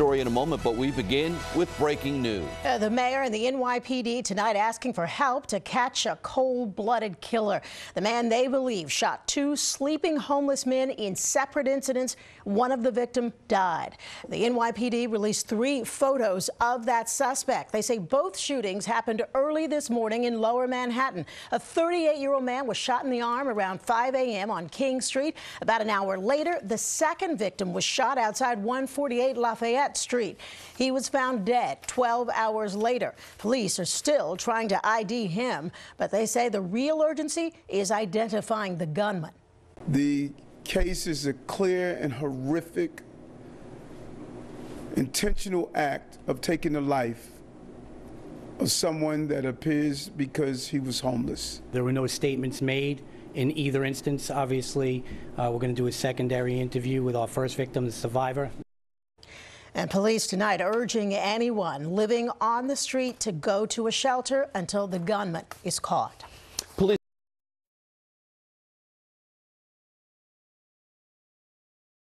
story in a moment, but we begin with breaking news. The mayor and the NYPD tonight asking for help to catch a cold-blooded killer. The man they believe shot two sleeping homeless men in separate incidents. One of the victims died. The NYPD released three photos of that suspect. They say both shootings happened early this morning in Lower Manhattan. A 38-year-old man was shot in the arm around 5 a.m. on King Street. About an hour later, the second victim was shot outside 148 Lafayette Street. He was found dead 12 hours later. Police are still trying to ID him, but they say the real urgency is identifying the gunman. The case is a clear and horrific intentional act of taking the life of someone that appears because he was homeless. There were no statements made in either instance. Obviously, we're going to do a secondary interview with our first victim, the survivor. And police tonight urging anyone living on the street to go to a shelter until the gunman is caught.